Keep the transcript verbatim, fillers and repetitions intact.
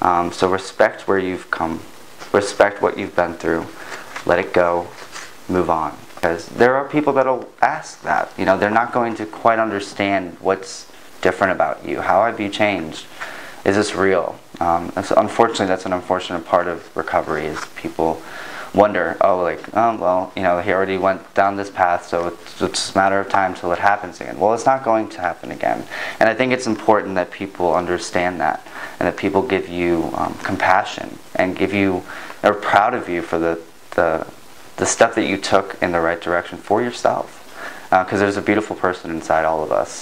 Um, so respect where you've come. Respect what you've been through. Let it go. Move on. Because there are people that'll ask that. You know, they're not going to quite understand what's different about you. How have you changed? Is this real? Um, and so unfortunately, that's an unfortunate part of recovery, is people wonder, oh, like, oh, well, you know, he already went down this path, so it's, it's just a matter of time till it happens again. Well, it's not going to happen again. And I think it's important that people understand that, and that people give you um, compassion and give you, are proud of you for the, the, the step that you took in the right direction for yourself. Because uh, there's a beautiful person inside all of us.